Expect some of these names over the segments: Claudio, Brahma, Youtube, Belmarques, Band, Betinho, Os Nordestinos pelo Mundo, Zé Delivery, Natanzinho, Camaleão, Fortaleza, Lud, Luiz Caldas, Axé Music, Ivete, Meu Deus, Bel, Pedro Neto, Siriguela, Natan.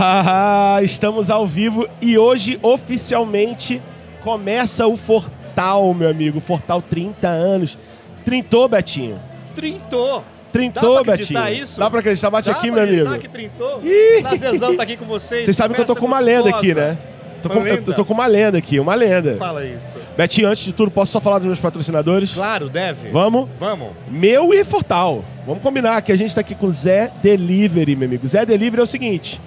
Ah, estamos ao vivo e hoje oficialmente começa o Fortal, meu amigo. Fortal 30 anos. Trintou, Betinho? Trintou. Trintou, Betinho. Dá pra acreditar isso? Dá pra acreditar, bate aqui, meu amigo. Dá pra acreditar que trintou? Nazezão tá aqui com vocês. Vocês sabem que eu tô com uma lenda aqui, né? Eu tô com uma lenda aqui, uma lenda. Fala isso. Betinho, antes de tudo, posso só falar dos meus patrocinadores? Claro, deve. Vamos? Vamos. Meu e Fortal. Vamos combinar que a gente tá aqui com o Zé Delivery, meu amigo. Zé Delivery é o seguinte...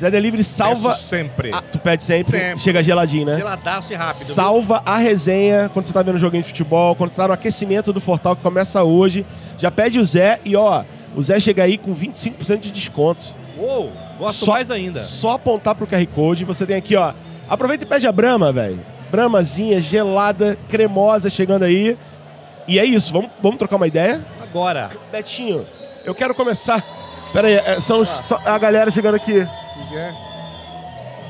Zé Delivery salva... Peço sempre. Ah, tu pede sempre? Sempre. Chega geladinho, né? Geladaço e rápido. Salva a resenha quando você tá vendo um joguinho de futebol, quando você tá no aquecimento do Fortal, que começa hoje. Já pede o Zé e, ó, o Zé chega aí com 25% de desconto. Uou, gosto mais ainda. Só apontar pro QR Code. Você tem aqui, ó, aproveita e pede a Brahma, velho. Brahmazinha, gelada, cremosa, chegando aí. E é isso, vamos trocar uma ideia? Agora. Betinho, eu quero começar... Pera aí, a galera chegando aqui.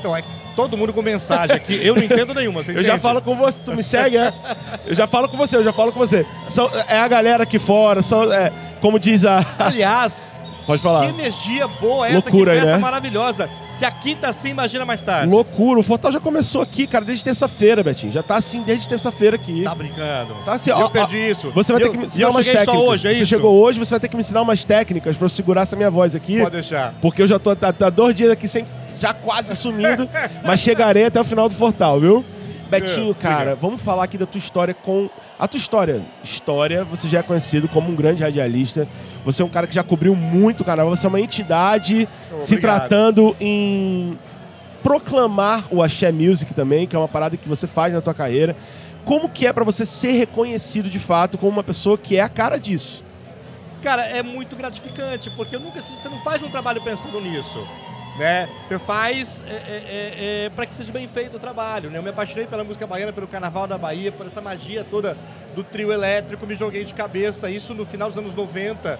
Então, é todo mundo com mensagem aqui. Eu não entendo nenhuma, você entende? Eu já falo com você, tu me segue, é? Eu já falo com você. É a galera aqui fora, como diz a... Aliás, pode falar. Que energia boa essa, loucura, que festa, né? Maravilhosa. Se aqui tá assim, imagina mais tarde. Loucura, o Fortal já começou aqui, cara, desde terça-feira, Betinho. Já tá assim desde terça-feira aqui. Tá brincando. Tá assim, ó. Eu perdi isso. Você vai ter que me ensinar umas técnicas. Só hoje, é isso? Você chegou hoje, você vai ter que me ensinar umas técnicas pra eu segurar essa minha voz aqui. Pode deixar. Porque eu já tô há 2 dias aqui sem, já quase sumindo, mas chegarei até o final do Fortal, viu? Betinho, cara, vamos falar aqui da tua história com... A tua história, você já é conhecido como um grande radialista. Você é um cara que já cobriu muito o canal. Você é uma entidade se tratando em proclamar o Axé Music também, que é uma parada que você faz na tua carreira. Como que é pra você ser reconhecido de fato como uma pessoa que é a cara disso? Cara, é muito gratificante, porque você não faz um trabalho pensando nisso, né? Você faz para que seja bem feito o trabalho, né? Eu me apaixonei pela música baiana, pelo Carnaval da Bahia, por essa magia toda do trio elétrico, me joguei de cabeça, isso no final dos anos 90, né?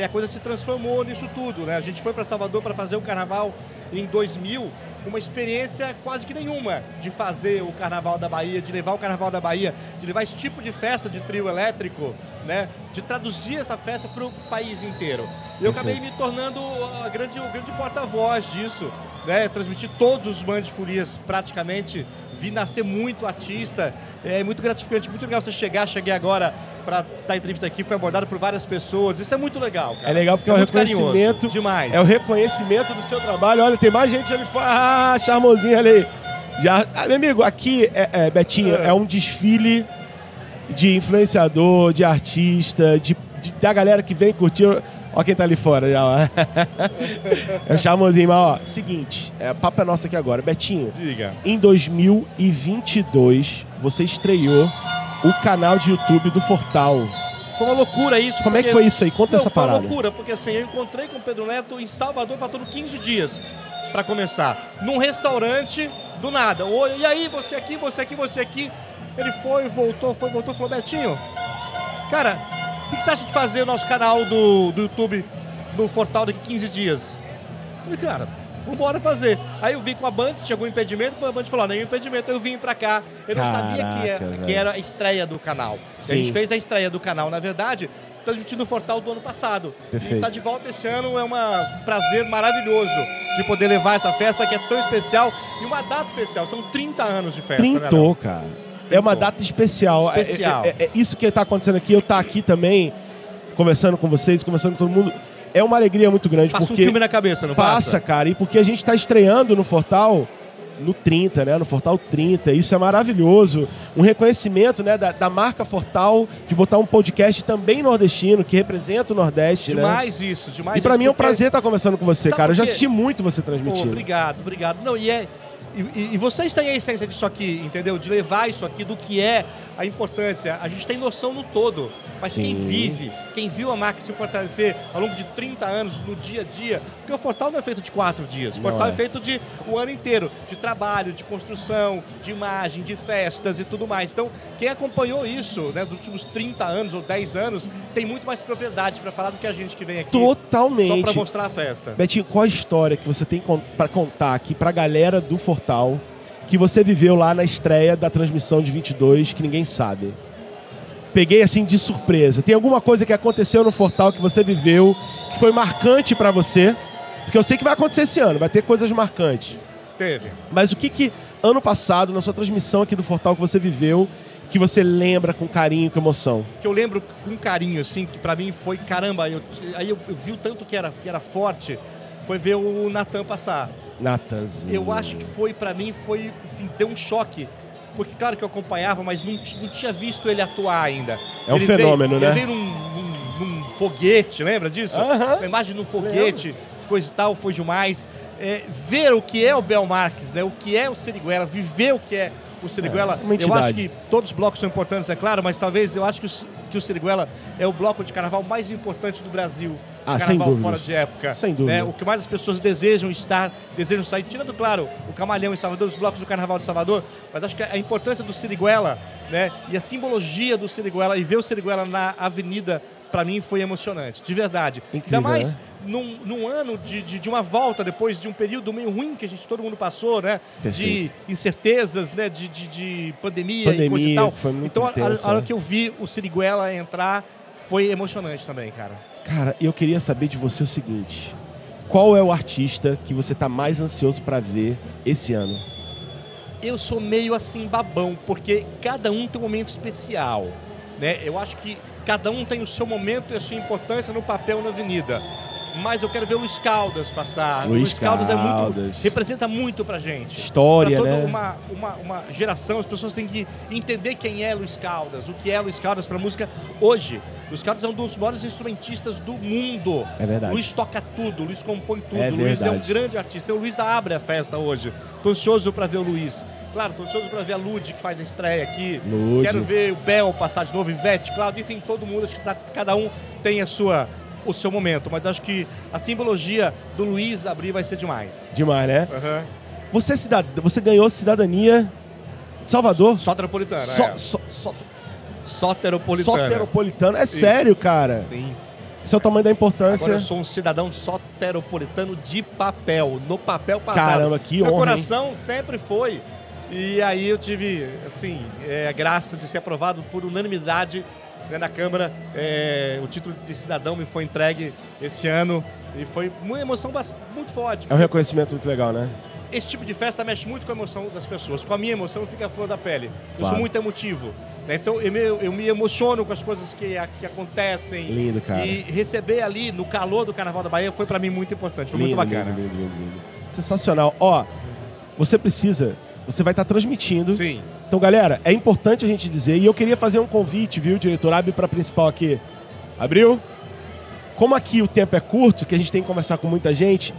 E a coisa se transformou nisso tudo, né? A gente foi para Salvador para fazer o Carnaval em 2000, uma experiência quase que nenhuma de fazer o Carnaval da Bahia, de levar o Carnaval da Bahia, de levar esse tipo de festa de trio elétrico, né? De traduzir essa festa para o país inteiro. Eu acabei me tornando o grande porta-voz disso, né? Transmitir todos os Band Furias praticamente, vi nascer muito artista, é muito gratificante, muito legal você chegar, cheguei agora para dar entrevista aqui, foi abordado por várias pessoas, isso é muito legal, cara. É legal porque é o reconhecimento, demais. É o reconhecimento do seu trabalho, olha, tem mais gente já me fala, ah, charmosinho, olha aí. Já... Ah, meu amigo, aqui, Betinho, é um desfile de influenciador, de artista, da galera que vem curtir. Ó quem tá ali fora já, ó. É o charmosinho, mas ó, seguinte, papo é nosso aqui agora. Betinho, diga. Em 2022, você estreou o canal de YouTube do Fortal. Foi uma loucura isso. Como é que foi isso aí? Conta essa parada. Foi uma loucura, porque assim, eu encontrei com o Pedro Neto em Salvador, faltando 15 dias pra começar. Num restaurante, do nada. E aí, você aqui, você aqui, você aqui. Ele foi, voltou, falou, Betinho, cara, o que você acha de fazer o nosso canal do YouTube do Fortal daqui a 15 dias? Eu falei, cara, vambora fazer. Aí eu vim com a Band, tinha algum impedimento, a Band falou, nenhum impedimento, eu vim pra cá. Eu não sabia que era a estreia do canal. A gente fez a estreia do canal, na verdade, transmitindo o Fortal do ano passado. Perfeito. E tá de volta esse ano, é um prazer maravilhoso de poder levar essa festa que é tão especial e uma data especial, são 30 anos de festa. Trintou, né, cara. É uma data especial. Isso que está acontecendo aqui, eu estou aqui também, conversando com vocês, conversando com todo mundo, é uma alegria muito grande. Passa porque um filme na cabeça, não passa? Passa, cara, e porque a gente está estreando no Fortal, no 30, né? No Fortal 30, isso é maravilhoso. Um reconhecimento, né, da marca Fortal, de botar um podcast também nordestino, que representa o Nordeste, demais, né? Isso, demais. E para mim é um prazer estar conversando com você, cara. Eu já assisti muito você transmitindo. Pô, obrigado, obrigado. Não, e vocês têm a essência disso aqui, entendeu? De levar isso aqui, do que é a importância. A gente tem noção no todo, mas sim, quem viu a marca se fortalecer ao longo de 30 anos, no dia a dia, porque o Fortal não é feito de 4 dias, o Fortal é feito de o ano inteiro, de trabalho, de construção, de imagem, de festas e tudo mais. Então, quem acompanhou isso, né, dos últimos 30 anos ou 10 anos, tem muito mais propriedade para falar do que a gente que vem aqui. Totalmente. Só para mostrar a festa. Betinho, qual a história que você tem para contar aqui para a galera do Fortal, que você viveu lá na estreia da transmissão de 22, que ninguém sabe? Peguei assim de surpresa. Tem alguma coisa que aconteceu no Fortal que você viveu, que foi marcante pra você, Porque eu sei que vai acontecer esse ano, vai ter coisas marcantes. Teve. Mas o que que, ano passado, na sua transmissão aqui do Fortal, que você viveu, que você lembra com carinho, com emoção? Que eu lembro com carinho, assim, que pra mim foi, caramba, eu vi o tanto que era forte, foi ver o Natan passar. Natanzinho. Eu acho que foi, pra mim, foi, assim, deu um choque. Porque, claro que eu acompanhava, mas não tinha visto ele atuar ainda. É um fenômeno, né? Ele veio num foguete, lembra disso? Uh-huh. Uma imagem num foguete, lembra? Coisa e tal, foi demais. É, ver o que é o Belmarques, né? O que é o Siriguela, viver o que é o Siriguela. É, eu acho que todos os blocos são importantes, é claro, mas talvez eu acho que o Siriguela é o bloco de carnaval mais importante do Brasil. Ah, carnaval fora de época. Sem dúvida. Né? O que mais as pessoas desejam estar, desejam sair. Tirando, claro, o Camaleão em Salvador, os blocos do Carnaval de Salvador, mas acho que a importância do Siriguela, né? E a simbologia do Siriguela, e ver o Siriguela na avenida, para mim foi emocionante, de verdade. Incrível, ainda mais, né? num ano de uma volta, depois de um período meio ruim que todo mundo passou, né? De incertezas, né? De pandemia e coisa e tal. Foi muito então, intenso, a hora que eu vi o Siriguela entrar, foi emocionante também, cara. Cara, eu queria saber de você o seguinte. Qual é o artista que você tá mais ansioso para ver esse ano? Eu sou meio assim babão, porque cada um tem um momento especial, né? Eu acho que cada um tem o seu momento e a sua importância no papel na avenida. Mas eu quero ver o Luiz Caldas passar. Luiz Caldas é muito, representa muito pra gente. História, pra toda, né? Uma geração, as pessoas têm que entender quem é Luiz Caldas, o que é Luiz Caldas pra música hoje. Luiz Caldas é um dos maiores instrumentistas do mundo. É verdade. Luiz toca tudo, Luiz compõe tudo. É Luiz verdade. É um grande artista. Então, o Luiz abre a festa hoje. Tô ansioso pra ver o Luiz. Claro, tô ansioso pra ver a Lud, que faz a estreia aqui. Lud. Quero ver o Bel passar de novo, Ivete, Claudio, enfim, todo mundo. Acho que cada um tem a sua... o seu momento, mas acho que a simbologia do Luiz abrir vai ser demais. Demais, né? Uhum. Você ganhou cidadania de Salvador? Soteropolitana. Soteropolitana. É isso. Sério, cara? Sim. Esse é o tamanho da importância. Agora eu sou um cidadão soteropolitano de papel, no papel passado. Caramba, que honra, meu coração, hein? Sempre foi. E aí eu tive, assim, a graça de ser aprovado por unanimidade na Câmara, o título de cidadão me foi entregue esse ano e foi uma emoção muito forte. É um reconhecimento muito legal, né? Esse tipo de festa mexe muito com a emoção das pessoas. Com a minha emoção fica a flor da pele. Eu sou muito emotivo, né? Então eu me emociono com as coisas que acontecem. Lindo, cara. E receber ali no calor do Carnaval da Bahia foi pra mim muito importante, foi lindo, muito bacana. Lindo. Sensacional. Ó, você vai estar transmitindo. Sim. Então, galera, é importante a gente dizer, e eu queria fazer um convite, viu, diretor? Abre para a principal aqui. Abriu? Como aqui o tempo é curto, que a gente tem que conversar com muita gente,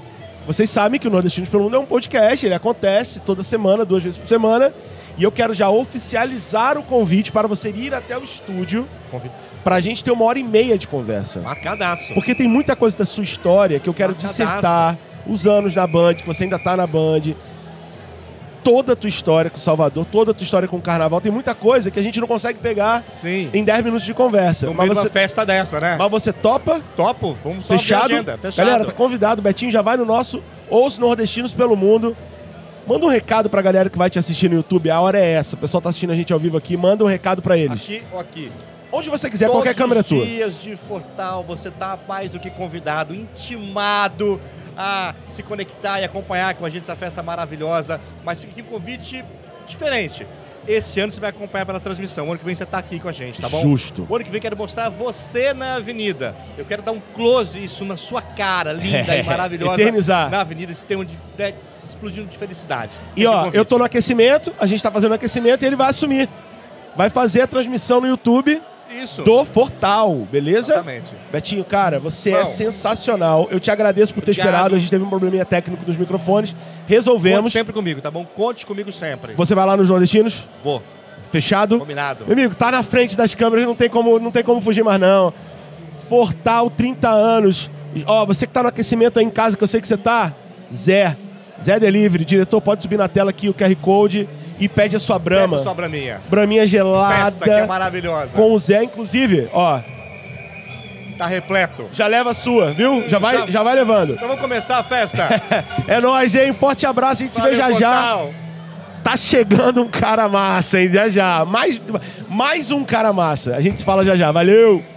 vocês sabem que o Nordestinos pelo Mundo é um podcast, ele acontece toda semana, 2 vezes por semana, e eu quero já oficializar o convite para você ir até o estúdio para a gente ter 1h30 de conversa. Marcadaço. Porque tem muita coisa da sua história que eu quero dissertar, os anos na Band, que você ainda está na Band, toda a tua história com Salvador, toda a tua história com o Carnaval. Tem muita coisa que a gente não consegue pegar em 10 minutos de conversa. No meio de uma festa dessa, né? Mas você topa? Topo, vamos fechar a agenda. Fechado. Galera, tá convidado. O Betinho já vai no nosso Os Nordestinos pelo Mundo. Manda um recado pra galera que vai te assistir no YouTube. A hora é essa. O pessoal tá assistindo a gente ao vivo aqui. Manda um recado pra eles. Aqui ou aqui? Onde você quiser, todos qualquer câmera tua. Todos os dias de Fortal, você tá mais do que convidado, intimado a se conectar e acompanhar com a gente essa festa maravilhosa, mas fica aqui um convite diferente. Esse ano você vai acompanhar pela transmissão, o ano que vem você está aqui com a gente, tá bom? Justo. O ano que vem quero mostrar você na avenida. Eu quero dar um close isso na sua cara, linda e maravilhosa. Eternizar. Na avenida, esse tema de explodindo de felicidade. E ó, eu tô no aquecimento, a gente tá fazendo o aquecimento e ele vai assumir. Vai fazer a transmissão no YouTube. Isso. Do Fortal, beleza? Exatamente. Betinho, cara, você é sensacional. Eu te agradeço por ter esperado. A gente teve um probleminha técnico dos microfones. Resolvemos. Conte sempre comigo, tá bom? Conte comigo sempre. Você vai lá nos Nordestinos? Vou. Fechado? Combinado. Meu amigo, tá na frente das câmeras, não tem como fugir mais não. Fortal, 30 anos. Ó, você que tá no aquecimento aí em casa, que eu sei que você tá, Zé Delivery, diretor, pode subir na tela aqui o QR Code e pede a sua Brahma. Peça a sua Braminha. Braminha gelada. Peça, que é maravilhosa. Com o Zé, inclusive, ó. Tá repleto. Já leva a sua, viu? Já vai levando. Então vamos começar a festa. É nóis, hein? Forte abraço, a gente se vê já. Tá chegando um cara massa, hein? Já. Mais um cara massa. A gente se fala já. Valeu!